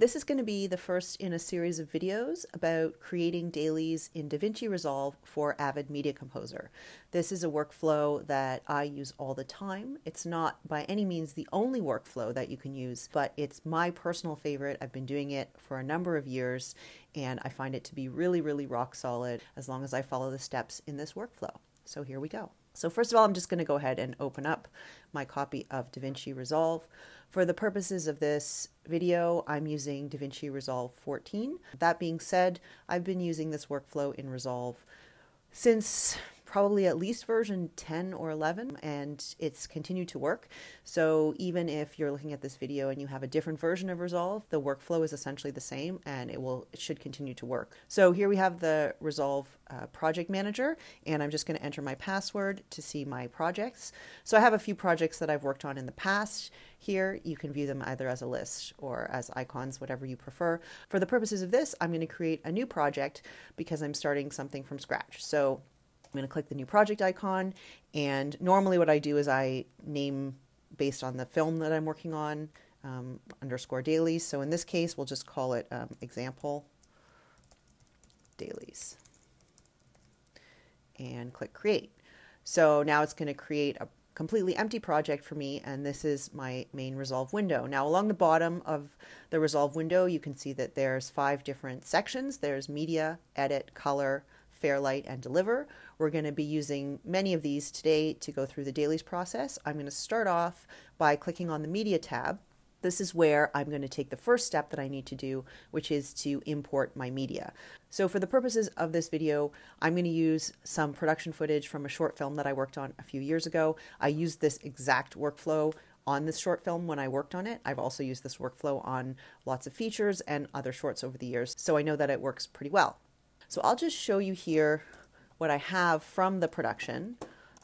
This is going to be the first in a series of videos about creating dailies in DaVinci Resolve for Avid Media Composer. This is a workflow that I use all the time. It's not by any means the only workflow that you can use, but it's my personal favorite. I've been doing it for a number of years, and I find it to be really, really rock solid as long as I follow the steps in this workflow. So here we go. So first of all, I'm just going to go ahead and open up my copy of DaVinci Resolve. For the purposes of this video, I'm using DaVinci Resolve 14. That being said, I've been using this workflow in Resolve since probably at least version 10 or 11, and it's continued to work. So even if you're looking at this video and you have a different version of Resolve, the workflow is essentially the same and it should continue to work. So here we have the Resolve project manager, and I'm just going to enter my password to see my projects. So I have a few projects that I've worked on in the past. Here you can view them either as a list or as icons, whatever you prefer. For the purposes of this, I'm going to create a new project because I'm starting something from scratch. So I'm going to click the new project icon, and normally what I do is I name based on the film that I'm working on, underscore dailies. So in this case, we'll just call it example dailies and click create. So now it's going to create a completely empty project for me, and this is my main Resolve window. Now along the bottom of the Resolve window, you can see that there's 5 different sections. There's media, edit, color, Fairlight, and deliver. We're going to be using many of these today to go through the dailies process. I'm going to start off by clicking on the media tab. This is where I'm going to take the first step that I need to do, which is to import my media. So for the purposes of this video, I'm going to use some production footage from a short film that I worked on a few years ago. I used this exact workflow on this short film when I worked on it. I've also used this workflow on lots of features and other shorts over the years, so I know that it works pretty well. So I'll just show you here what I have from the production.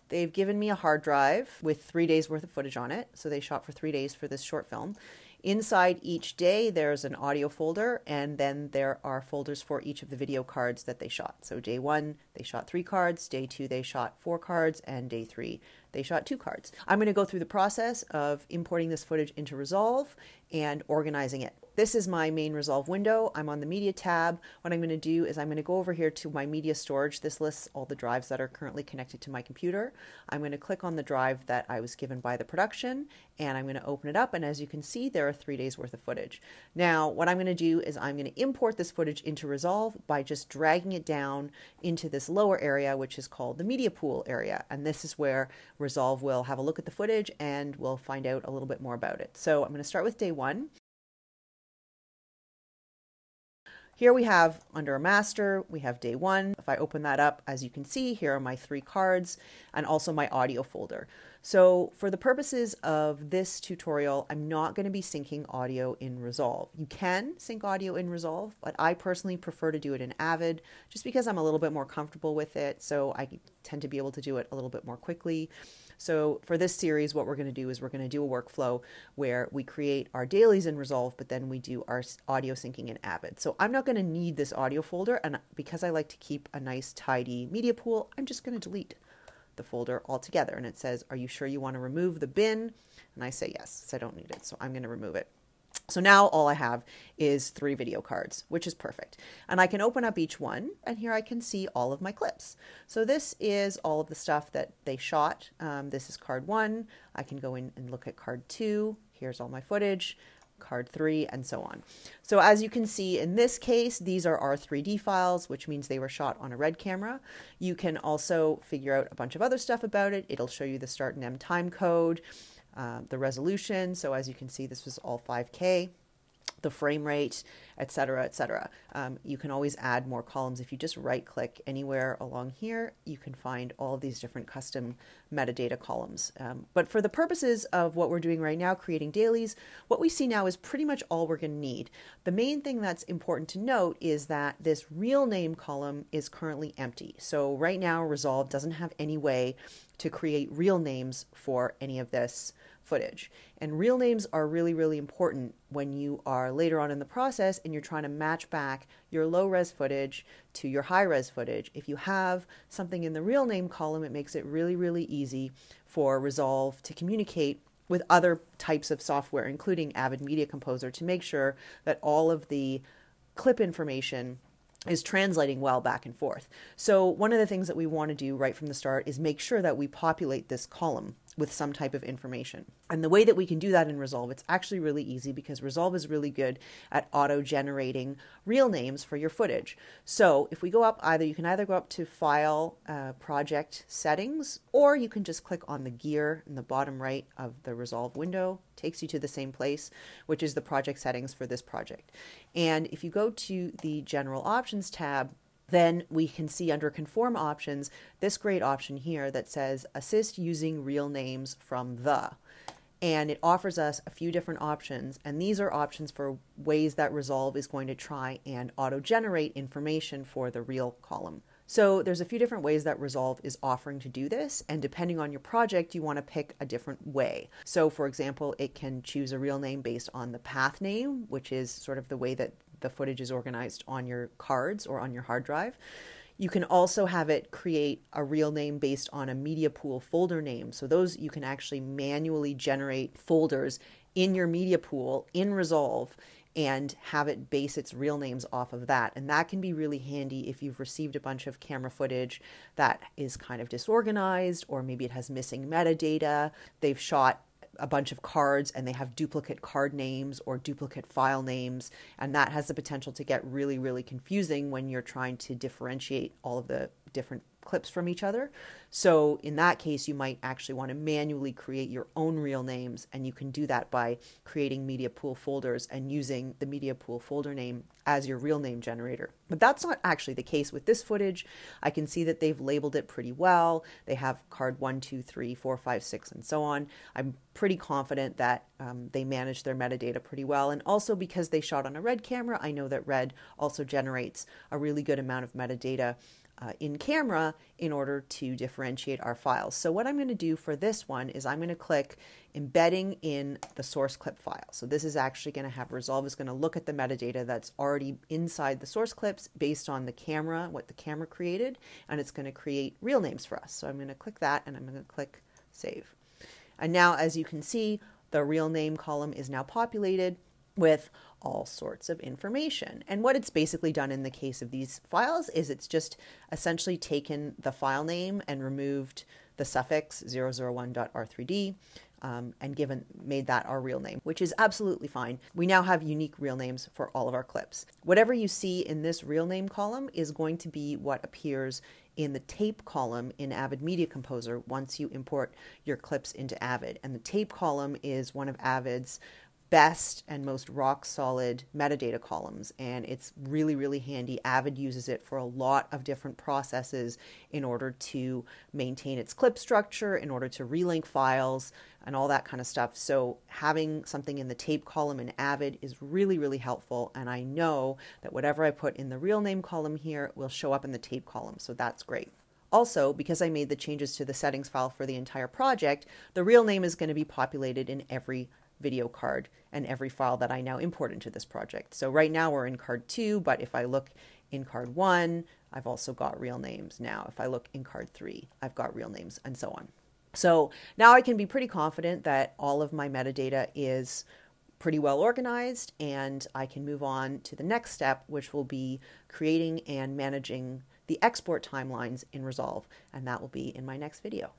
They've given me a hard drive with 3 days worth of footage on it. So they shot for 3 days for this short film. Inside each day, there's an audio folder, and then there are folders for each of the video cards that they shot. So day 1, they shot 3 cards, day 2, they shot 4 cards, and day 3, they shot 2 cards. I'm going to go through the process of importing this footage into Resolve and organizing it. This is my main Resolve window. I'm on the media tab. What I'm going to do is I'm going to go over here to my media storage. This lists all the drives that are currently connected to my computer. I'm going to click on the drive that I was given by the production, and I'm going to open it up. And as you can see, there are 3 days worth of footage. Now, what I'm going to do is I'm going to import this footage into Resolve by just dragging it down into this lower area, which is called the media pool area. And this is where Resolve will have a look at the footage and we'll find out a little bit more about it. So I'm going to start with day 1. Here we have under a master, we have day 1. If I open that up, as you can see, here are my 3 cards and also my audio folder. So for the purposes of this tutorial, I'm not going to be syncing audio in Resolve. You can sync audio in Resolve, but I personally prefer to do it in Avid just because I'm a little bit more comfortable with it. So I tend to be able to do it a little bit more quickly. So for this series, what we're going to do is we're going to do a workflow where we create our dailies in Resolve, but then we do our audio syncing in Avid. So I'm not going to need this audio folder, and because I like to keep a nice tidy media pool, I'm just going to delete the folder altogether. And it says, are you sure you want to remove the bin? And I say yes, because I don't need it, so I'm going to remove it. So now all I have is 3 video cards, which is perfect. And I can open up each one, and here I can see all of my clips. So this is all of the stuff that they shot. This is card 1. I can go in and look at card 2. Here's all my footage, card 3, and so on. So as you can see in this case, these are R3D files, which means they were shot on a RED camera. You can also figure out a bunch of other stuff about it. It'll show you the start and end time code. The resolution, so as you can see, this was all 5K, the frame rate, etc., etc. You can always add more columns. If you just right-click anywhere along here, you can find all of these different custom metadata columns. But for the purposes of what we're doing right now, creating dailies, what we see now is pretty much all we're going to need. The main thing that's important to note is that this real name column is currently empty. So right now, Resolve doesn't have any way to create real names for any of this footage. And real names are really, really important when you are later on in the process and you're trying to match back your low-res footage to your high-res footage. If you have something in the real name column, it makes it really, really easy for Resolve to communicate with other types of software, including Avid Media Composer, to make sure that all of the clip information is translating well back and forth. So one of the things that we want to do right from the start is make sure that we populate this column with some type of information. And the way that we can do that in Resolve, it's actually really easy because Resolve is really good at auto-generating real names for your footage. So if we go up, either you can either go up to File, Project Settings, or you can just click on the gear in the bottom right of the Resolve window. It takes you to the same place, which is the project settings for this project. And if you go to the General Options tab, then we can see under Conform Options, this great option here that says Assist Using Real Names from The. And it offers us a few different options, and these are options for ways that Resolve is going to try and auto-generate information for the real column. So there's a few different ways that Resolve is offering to do this, and depending on your project, you want to pick a different way. So for example, it can choose a real name based on the path name, which is sort of the way that the footage is organized on your cards or on your hard drive. You can also have it create a real name based on a media pool folder name. So those you can actually manually generate folders in your media pool in Resolve and have it base its real names off of that. And that can be really handy if you've received a bunch of camera footage that is kind of disorganized, or maybe it has missing metadata. They've shot a bunch of cards and they have duplicate card names or duplicate file names, and that has the potential to get really, really confusing when you're trying to differentiate all of the different clips from each other. So in that case, you might actually want to manually create your own real names, and you can do that by creating media pool folders and using the media pool folder name as your real name generator. But that's not actually the case with this footage. I can see that they've labeled it pretty well. They have card 1, 2, 3, 4, 5, 6, and so on. I'm pretty confident that they manage their metadata pretty well. And also because they shot on a RED camera, I know that RED also generates a really good amount of metadata in camera in order to differentiate our files. So what I'm going to do for this one is I'm going to click embedding in the source clip file. So this is actually going to have Resolve is going to look at the metadata that's already inside the source clips based on the camera, what the camera created, and it's going to create real names for us. So I'm going to click that and I'm going to click save. And now, as you can see, the real name column is now populated with all sorts of information. And what it's basically done in the case of these files is it's just essentially taken the file name and removed the suffix 001.r3d and made that our real name, which is absolutely fine. We now have unique real names for all of our clips. Whatever you see in this real name column is going to be what appears in the tape column in Avid Media Composer once you import your clips into Avid. And the tape column is one of Avid's best and most rock-solid metadata columns, and it's really, really handy. Avid uses it for a lot of different processes in order to maintain its clip structure, in order to relink files, and all that kind of stuff. So having something in the tape column in Avid is really, really helpful, and I know that whatever I put in the real name column here will show up in the tape column, so that's great. Also, because I made the changes to the settings file for the entire project, the real name is going to be populated in every video card and every file that I now import into this project. So right now we're in card 2, but if I look in card 1, I've also got real names now. If I look in card 3, I've got real names, and so on. So now I can be pretty confident that all of my metadata is pretty well organized, and I can move on to the next step, which will be creating and managing the export timelines in Resolve, and that will be in my next video.